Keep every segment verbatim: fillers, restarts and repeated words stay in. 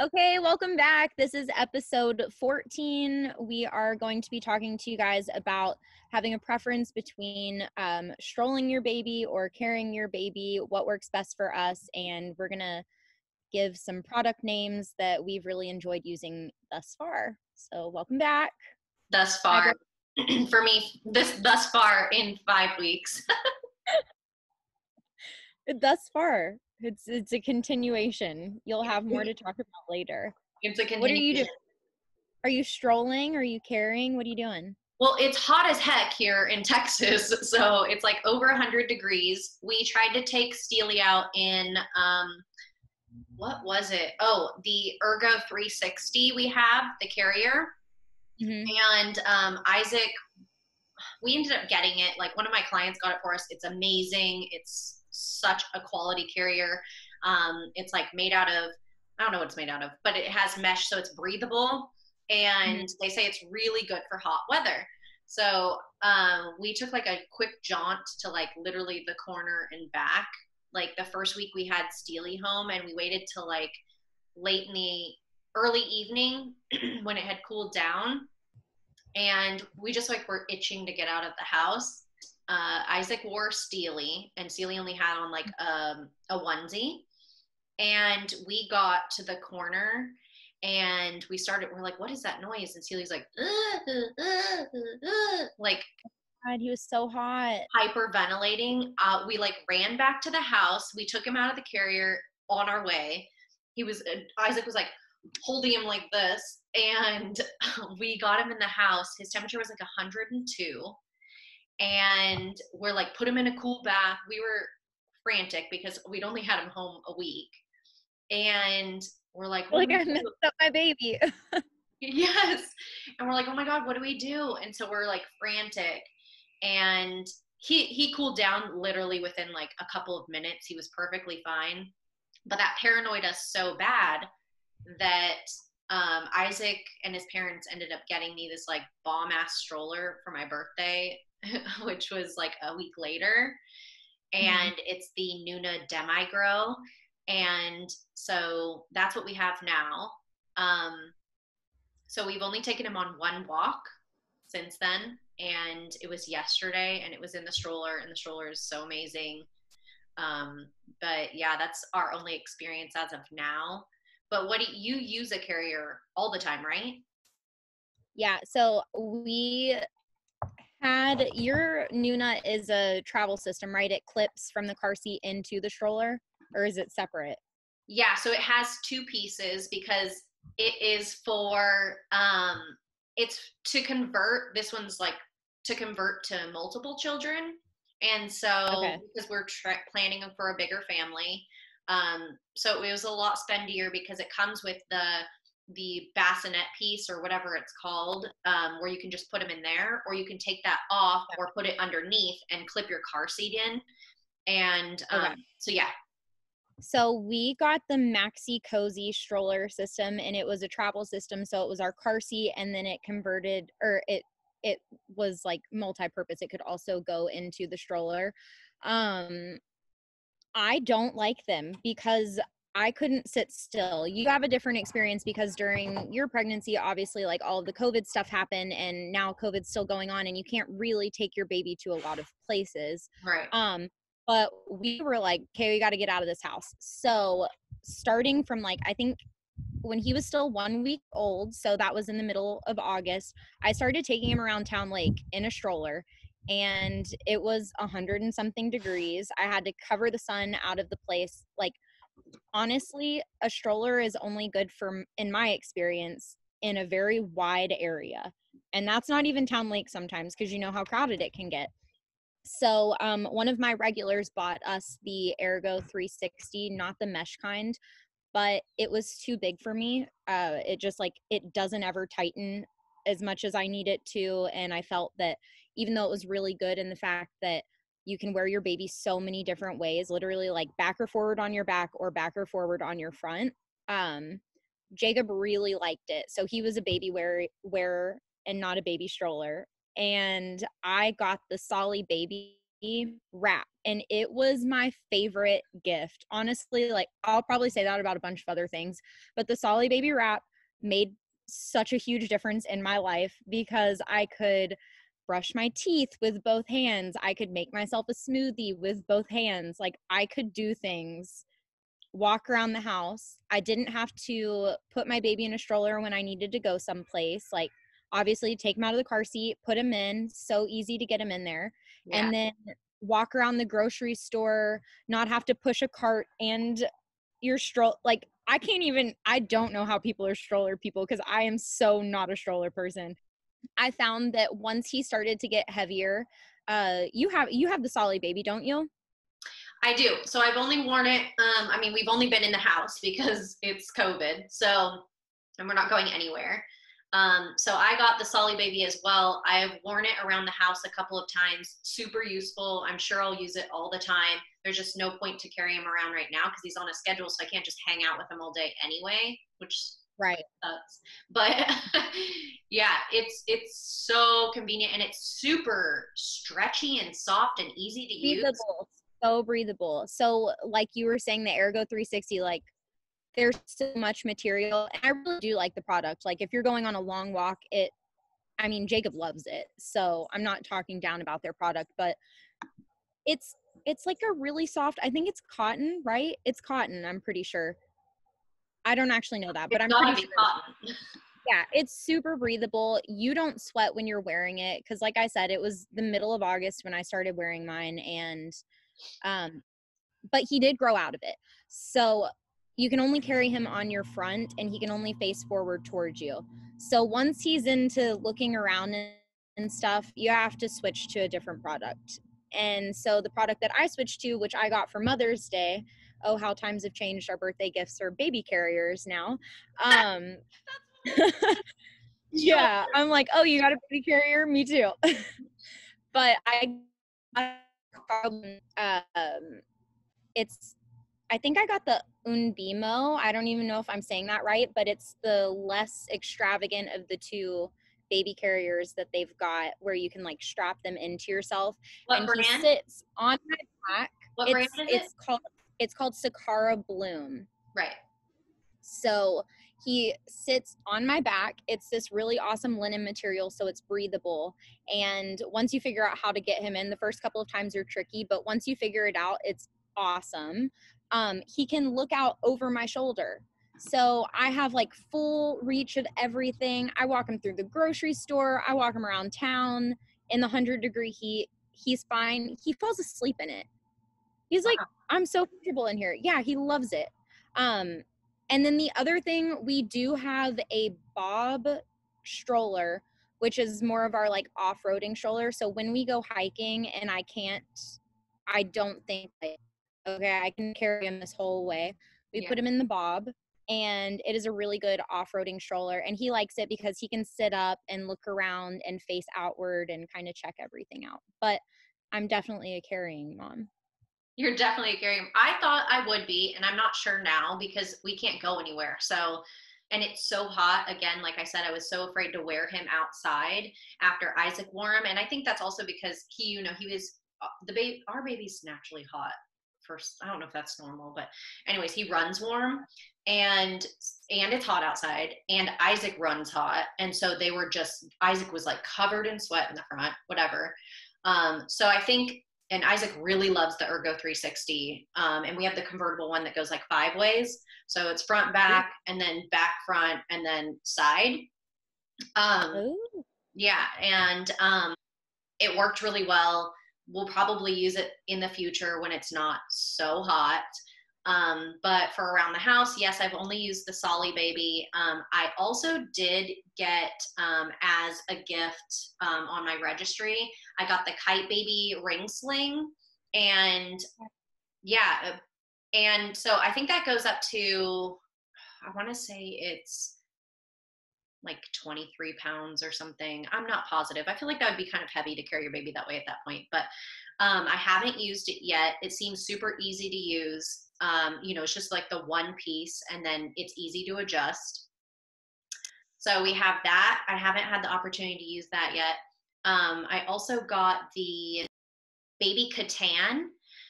Okay, welcome back. This is episode fourteen. We are going to be talking to you guys about having a preference between um, strolling your baby or carrying your baby, what works best for us, and we're going to give some product names that we've really enjoyed using thus far. So welcome back. Thus far. For me, this thus far in five weeks. Thus far. It's it's a continuation. You'll have more to talk about later. It's a continuation. What are you doing? Are you strolling? Are you carrying? What are you doing? Well, it's hot as heck here in Texas, so it's like over one hundred degrees. We tried to take Steely out in, um, what was it? Oh, the Ergo three sixty we have, the carrier. Mm-hmm. And um, Isaac, we ended up getting it. Like, one of my clients got it for us. It's amazing. It's such a quality carrier. Um, it's like made out of, I don't know what it's made out of, but it has mesh, so it's breathable, and mm-hmm. they say it's really good for hot weather. So um, we took like a quick jaunt to like literally the corner and back. Like the first week we had Steely home, and we waited till like late in the early evening when it had cooled down, and we just like were itching to get out of the house. Uh, Isaac wore Steely, and Steely only had on like um, a onesie, and we got to the corner and we started, we're like, what is that noise? And Steely's like, uh, uh, uh, uh, like, God, he was so hot. Hyperventilating. Uh, we like ran back to the house. We took him out of the carrier on our way. He was, uh, Isaac was like holding him like this, and we got him in the house. His temperature was like one hundred two. And we're like, put him in a cool bath. We were frantic because we'd only had him home a week. And we're like, oh, like I messed up my baby. Yes. And we're like, oh my God, what do we do? And so we're like frantic. And he, he cooled down literally within like a couple of minutes. He was perfectly fine. But that paranoid us so bad that um, Isaac and his parents ended up getting me this like bomb ass stroller for my birthday, which was like a week later, and mm-hmm. it's the Nuna Demi Grow, and so that's what we have now. Um, so we've only taken him on one walk since then, and it was yesterday, and it was in the stroller, and the stroller is so amazing. Um, but yeah, that's our only experience as of now. But what do you use a carrier all the time, right? Yeah, so we had, your Nuna is a travel system, right? It clips from the car seat into the stroller, or is it separate? Yeah, so it has two pieces because it is for, um, it's to convert, this one's like to convert to multiple children. And so, okay. because we're tra- planning for a bigger family, um, so it was a lot spendier because it comes with the the bassinet piece or whatever it's called, um, where you can just put them in there, or you can take that off or put it underneath and clip your car seat in. And um, okay. so, yeah. So we got the Maxi Cozy stroller system, and it was a travel system. So it was our car seat, and then it converted, or it, it was like multi-purpose. It could also go into the stroller. Um, I don't like them because I couldn't sit still. You have a different experience because during your pregnancy, obviously, like all of the COVID stuff happened, and now COVID's still going on, and you can't really take your baby to a lot of places. Right. Um, but we were like, okay, we got to get out of this house. So starting from like, I think when he was still one week old, so that was in the middle of August, I started taking him around Town Lake in a stroller, and it was a hundred and something degrees. I had to cover the sun out of the place. Like, honestly, a stroller is only good for, in my experience, in a very wide area. And that's not even Town Lake sometimes, because you know how crowded it can get. So um, one of my regulars bought us the Ergo three sixty, not the mesh kind, but it was too big for me. Uh, it just like, it doesn't ever tighten as much as I need it to. And I felt that even though it was really good in the fact that you can wear your baby so many different ways, literally like back or forward on your back or back or forward on your front. Um, Jacob really liked it. So he was a baby wear- wearer and not a baby stroller. And I got the Solly Baby wrap, and it was my favorite gift. Honestly, like, I'll probably say that about a bunch of other things, but the Solly Baby wrap made such a huge difference in my life because I could brush my teeth with both hands. I could make myself a smoothie with both hands. Like, I could do things, walk around the house. I didn't have to put my baby in a stroller when I needed to go someplace. Like, obviously take him out of the car seat, put him in, so easy to get him in there. Yeah. And then walk around the grocery store, not have to push a cart and your stroller. Like, I can't even, I don't know how people are stroller people because I am so not a stroller person. I found that once he started to get heavier, uh, you have, you have the Solly Baby, don't you? I do. So I've only worn it. Um, I mean, we've only been in the house because it's COVID. So, and we're not going anywhere. Um, so I got the Solly Baby as well. I've worn it around the house a couple of times. Super useful. I'm sure I'll use it all the time. There's just no point to carry him around right now because he's on a schedule, so I can't just hang out with him all day anyway, which right sucks. But yeah, it's it's so convenient, and it's super stretchy and soft and easy to use. Breathable. So breathable. So like you were saying, the Ergo three sixty, like, there's so much material, and I really do like the product. Like, if you're going on a long walk, it, I mean, Jacob loves it, so I'm not talking down about their product, but it's, it's like a really soft, I think it's cotton, right? It's cotton, I'm pretty sure. I don't actually know that, but it's I'm pretty sure. Cotton. Yeah, it's super breathable. You don't sweat when you're wearing it, because like I said, it was the middle of August when I started wearing mine, and, um, but he did grow out of it, so you can only carry him on your front, and he can only face forward towards you. So once he's into looking around and stuff, you have to switch to a different product. And so the product that I switched to, which I got for Mother's Day, oh, how times have changed. Our birthday gifts are baby carriers now. Um, yeah, I'm like, oh, you got a baby carrier? Me too. But I, um, it's, I think I got the Unbimo. I don't even know if I'm saying that right, but it's the less extravagant of the two baby carriers that they've got, where you can like strap them into yourself. What and brand? He sits on my back. What it's, brand is it's it? Called, it's called Sakura Bloom. Right. So he sits on my back. It's this really awesome linen material, so it's breathable. And once you figure out how to get him in, the first couple of times are tricky, but once you figure it out, it's awesome. Um, he can look out over my shoulder. So I have like full reach of everything. I walk him through the grocery store. I walk him around town in the hundred degree heat. He's fine. He falls asleep in it. He's like, wow. I'm so comfortable in here. Yeah. He loves it. Um, and then the other thing, we do have a Bob stroller, which is more of our like off-roading stroller. So when we go hiking and I can't, I don't think like, okay, I can carry him this whole way. We yeah. put him in the Bob, and it is a really good off-roading stroller, and he likes it because he can sit up and look around and face outward and kind of check everything out. But I'm definitely a carrying mom. You're definitely a carrying mom. I thought I would be, and I'm not sure now because we can't go anywhere. So, and it's so hot. Again, like I said, I was so afraid to wear him outside after Isaac wore him, and I think that's also because he, you know, he was the baby. Our baby's naturally hot. I don't know if that's normal, but anyways, he runs warm, and and it's hot outside, and Isaac runs hot, and so they were just, Isaac was like covered in sweat in the front, whatever. Um, so I think, and Isaac really loves the Ergo three sixty, um, and we have the convertible one that goes like five ways, so it's front, back, and then back, front, and then side. Um, yeah, and um, it worked really well. We'll probably use it in the future when it's not so hot. Um, but for around the house, yes, I've only used the Solly Baby. Um, I also did get, um, as a gift, um, on my registry, I got the Kite Baby ring sling, and yeah. And so I think that goes up to, I want to say it's like twenty-three pounds or something. I'm not positive. I feel like that would be kind of heavy to carry your baby that way at that point, but um, I haven't used it yet. It seems super easy to use. Um, you know, it's just like the one piece, and then it's easy to adjust. So we have that. I haven't had the opportunity to use that yet. Um, I also got the Baby Catan.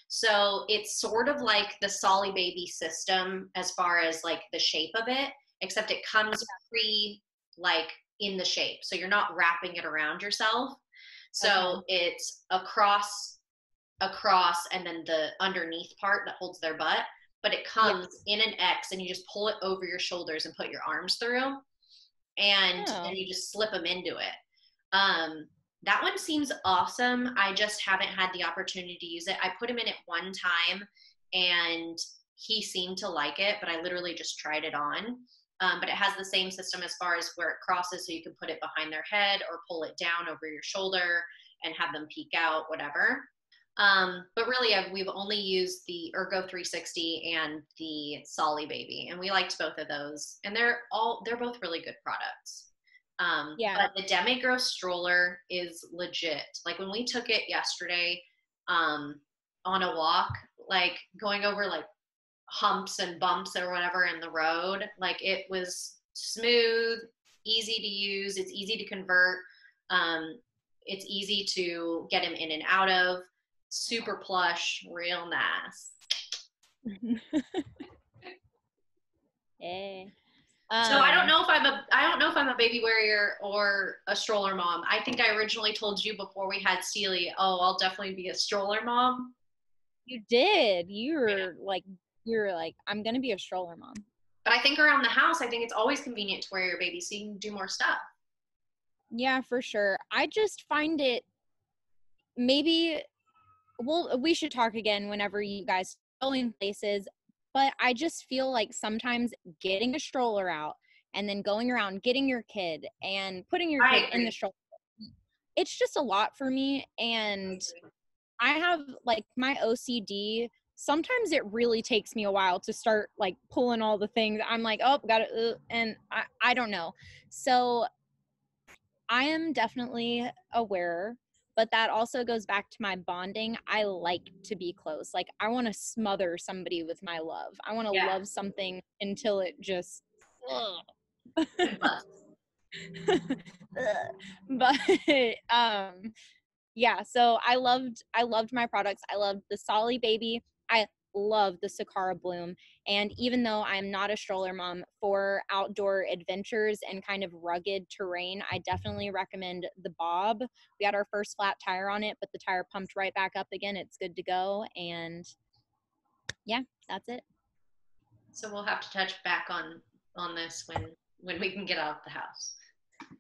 So it's sort of like the Solly Baby system as far as like the shape of it, except it comes pre like in the shape. So you're not wrapping it around yourself. So okay. It's across, across, and then the underneath part that holds their butt, but it comes yes. in an X, and you just pull it over your shoulders and put your arms through, and oh. then you just slip them into it. Um, that one seems awesome. I just haven't had the opportunity to use it. I put him in it one time and he seemed to like it, but I literally just tried it on. Um, but it has the same system as far as where it crosses, so you can put it behind their head or pull it down over your shoulder and have them peek out, whatever. Um, but really, I've, we've only used the Ergo three sixty and the Solly Baby, and we liked both of those. And they're all they're both really good products. Um, yeah. But the Demi Grow stroller is legit. Like when we took it yesterday um, on a walk, like going over like humps and bumps or whatever in the road, like it was smooth, easy to use. It's easy to convert. Um, it's easy to get him in and out of. Super plush, real nice. Yeah. Um, so I don't know if I'm a I don't know if I'm a baby warrior or a stroller mom. I think I originally told you before we had Steely, oh, I'll definitely be a stroller mom. You did. You were yeah. like you were like, I'm gonna be a stroller mom. But I think around the house, I think it's always convenient to wear your baby so you can do more stuff. Yeah, for sure. I just find it maybe well, we should talk again whenever you guys are going places. But I just feel like sometimes getting a stroller out and then going around getting your kid and putting your kid in the stroller, it's just a lot for me. And I have like my O C D. Sometimes it really takes me a while to start like pulling all the things. I'm like, oh, got it. And I, I don't know. So I am definitely aware. But that also goes back to my bonding. I like to be close. Like, I want to smother somebody with my love. I want to yeah. love something until it just, ugh. But, um, yeah, so I loved, I loved my products. I loved the Solly Baby. I love the Sakura Bloom. And even though I'm not a stroller mom, for outdoor adventures and kind of rugged terrain, I definitely recommend the Bob. We had our first flat tire on it, but the tire pumped right back up again. It's good to go. And yeah, that's it. So we'll have to touch back on, on this when, when we can get out of the house.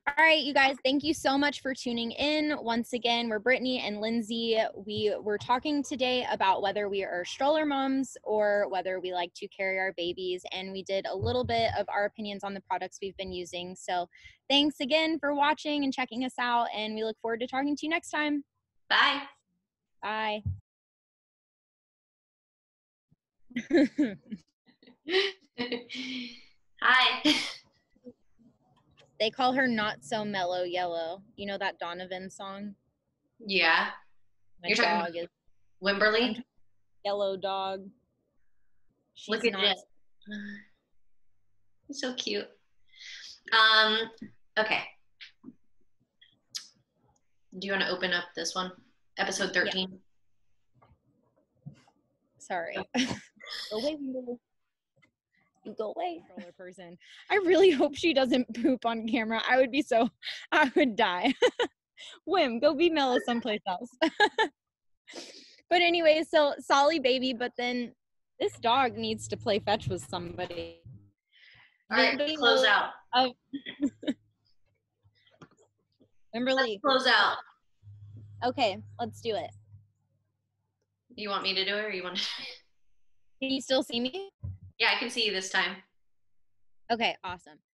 All right, you guys, thank you so much for tuning in. Once again, we're Brittany and Lindsay. We were talking today about whether we are stroller moms or whether we like to carry our babies, and we did a little bit of our opinions on the products we've been using. So thanks again for watching and checking us out, and we look forward to talking to you next time. Bye. Bye. Hi. They call her Not So Mellow Yellow. You know that Donovan song? Yeah. My You're dog talking is Wimberly? Yellow dog. She's Look at not- it. It's so cute. Um, okay. Do you want to open up this one? Episode thirteen? Yeah. Sorry. Oh. Go away, Wimberly. You go away. Person. I really hope she doesn't poop on camera. I would be so, I would die. Whim, go be mellow someplace else. But anyway, so Solly Baby, but then this dog needs to play fetch with somebody. All right, close out. Of, Kimberly. Let's close out. Okay, let's do it. You want me to do it or you want to? Can you still see me? Yeah, I can see you this time. Okay, awesome.